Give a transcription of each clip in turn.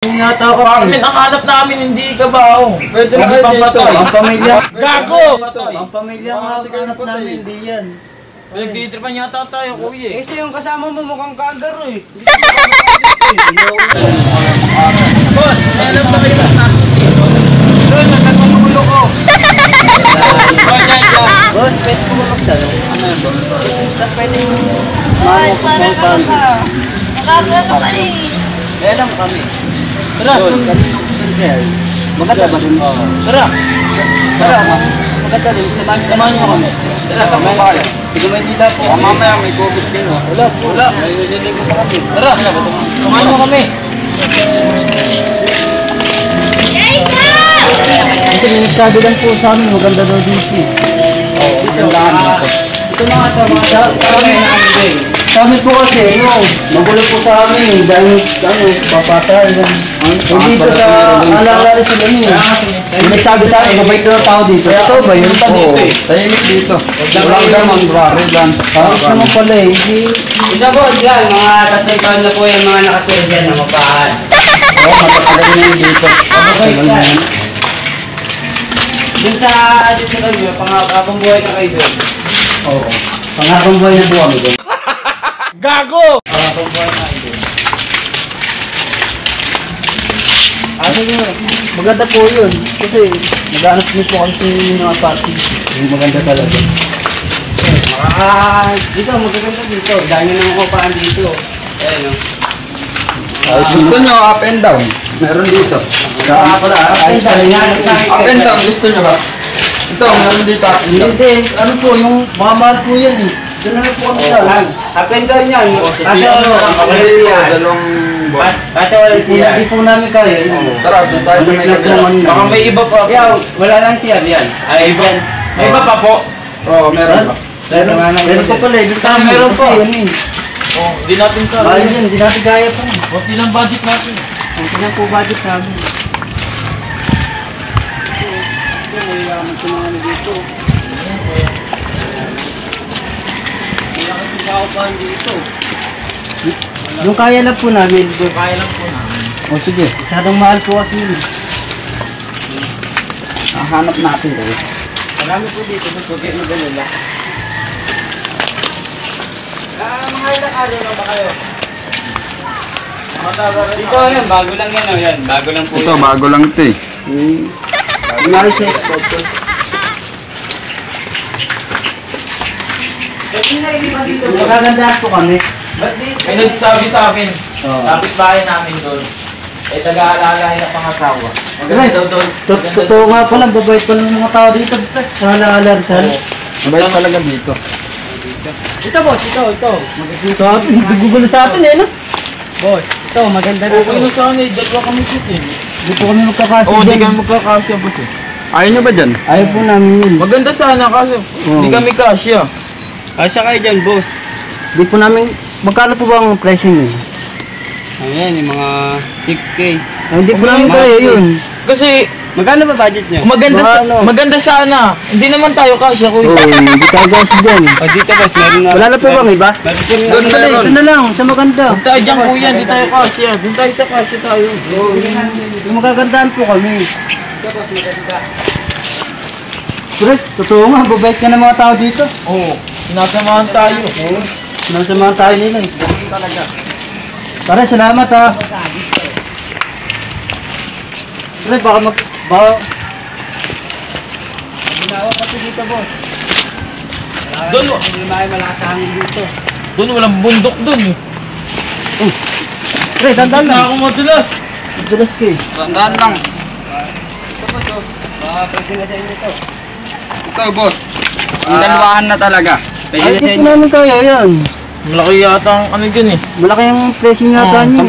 Nata ko ang hinahanap namin, hindi ka ba? Pwede na kayo dito. Ang pamilya. Gago! Ang pamilya nga hanap namin, hindi yan. Nagtitripan yata tayo, kuya. Kasi yung kasama mo mukhang kagaro eh. Boss, alam ba kayo na? Doon, nagpapulog ko. Boss, pwede kumulog tayo. Ano yan, boss? Saan pwede yung parang ako ka? Nakabla ka pa eh. Kaya lang kami. Tara, maganda ba rin? Tara! Tara, maganda rin. Samahan mo kami. Tara, samahan mo kami. Hindi may dila po. Mamaya may COVID din. Wala, wala. May nililin ko pa kami. Tara, samahan mo kami. Ito, nagsabi lang po sa amin, maganda daw dito. Oo, magandaan ako. Ito mga tama. Kami po kasi, magulo po sa amin dahil papatay. Dito sa alalari sila niya. Nagsabi sa akin, mabait na tao dito. Ito ba yun? Oo. Tayimik dito. Walang damang brari lang. Tapos naman pala eh. Ito po, yan. Mga 3 taon na po yung mga nakaseryan na mapahal. Oo, mapapalagay na yun dito. Mabait yan. Dun sa dito lang yun, pangakabang buhay na kayo doon. Oo. Pangakabang buhay na po kami doon. Gago! Ano nga, maganda po yun. Kasi nag-aanap niyo po kami sa mga party. Maganda talaga. Dito, maganda dito. Dami ng kopaan dito. Ayan o. Gusto nyo up and down? Meron dito. Up and down, gusto nyo ba? Ito, meron dito. Hindi, ano po, yung mamahal po yan eh. Doon naman po kami saan. Happen down yan. Kasi ano, dalawang boss. Kasi walang siya. Hindi po namin kaya. Tara, doon tayo sa may kagawin. Baka may iba pa. Wala lang siya yan. Ay, iba. May iba pa po. Oo, meron. Meron po pala. Meron po. Hindi natin kaya. Mahal yan, hindi natin kaya pa. Kunti lang budget natin. Kunti lang po budget namin. Ito, may yaman sa mga nagito. Kaupan dito. Yung kaya lang po namin. Yung kaya lang po namin. O sige. Masyadong mahal po kasi yun. Hanap natin doon. Marami po dito. Masugay mo ganila. Mga ilang araw na ba kayo? Ito yan. Bago lang yan. Yan. Bago lang po. Ito bago lang ito eh. Magagandaan po kami. May nagsabi sa amin, kapit bahay namin doon, ay taga-alalahin ang pangasawa. Totoo nga pala, babait pala ng mga tao dito. Alalahin saan? Babait talaga dito. Ito boss, ito. Nagugulo sa atin eh, no? Boss, ito, maganda na. Okay na saan eh, dalawa kami sis eh. Hindi po kami magkakasya dyan. Oo, hindi kami magkakasya boss eh. Ayaw nyo ba dyan? Ayaw po namin yun. Maganda sana kasi hindi kami kasya. Asya kayo dyan, boss. Di po namin, magkano po ba ang presyo nyo? Ayan, yung mga 6K. Hindi po namin kaya yun. Kasi, magkano ba budget nyo? Maganda sana. Hindi naman tayo kasya, kuya. Oo, hindi tayo kasya dyan. O, dito, boss. Wala na po bang iba? Doon na lang, sa maganda. Doon tayo dyan, kuya. Hindi tayo kasya. Doon tayo sa kasya tayo. Magagandaan po kami. Ito, boss, maganda. Pero, totoo nga, babait ka ng mga tao dito. Oo. Sinasamahan tayo. Sinasamahan tayo nila eh. Pare, salamat ha. Pare, baka Ginawa pati dito, boss. Doon, walang bundok doon eh. Pare, dandan lang. Ako madulas. Madulas ka eh. Dandan lang. Ito boss oh. Baka pwede na sa inyo ito. Ito boss. Ang dalawahan na talaga. Ay, hindi po namin kaya yan. Malaki yata ang ano dyan eh. Malaki ang presyo yata niyo.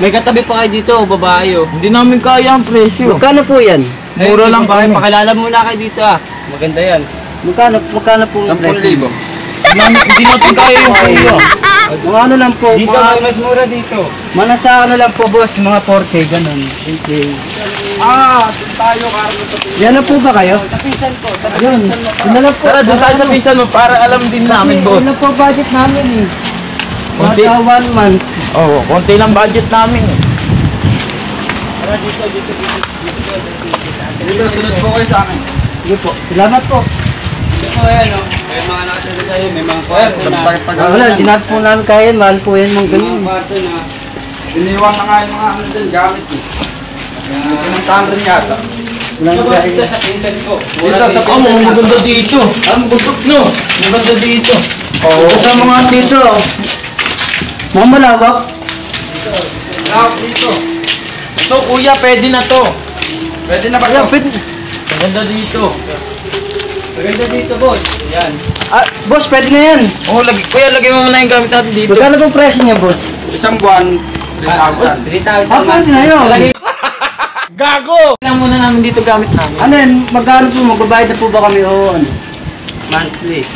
May katabi pa kayo dito, babae oh. Hindi namin kaya ang presyo. Magkano po yan? Mura lang kayo. Pakilala muna kayo dito ah. Maganda yan. Magkano po? 10,000. Hindi natin kaya yung presyo. Mga ano lang po. Dito mas mura dito. Manasa ano lang po boss, mga 4K ganun. Okay. Tayo karno sa pinsan. Yan na po ba kayo? Sa pinsan ko. Ayun. Tara, doon tayo sa pinsan mo para alam din namin, boss. Kasi yun po budget namin eh. Mga 1 month. Oo, konti lang budget namin eh. Dito, sunod po kayo sa akin. Dito po. Salamat po. Dito po yan, no? May mga nakasada kayo, may mga kwarto na. Wala, ginap po namin kayo, mahal po yan mong ganun. Mga kwarto na, iniwan na nga yung mga ano din, gamit eh. Pinuntahan rin yata. Dito sa pinsan ko. Maganda dito. Magundot, no? Maganda dito. Dito sa mga dito. Mga malawak. Malawak dito. So kuya, pwede na to. Pwede na ba ito? Maganda dito. Maganda dito, boss. Yan. Boss, pwede na yan. Kuya, lagay mo muna yung gamit natin dito. Magkano po presyo niya, boss? Isang buwan, 3,000. Pwede na yun. Gago! Kailangan muna namin dito gamit namin. Ano yan? Magkano po? Magbabayad na po ba kami? Oo. Monthly.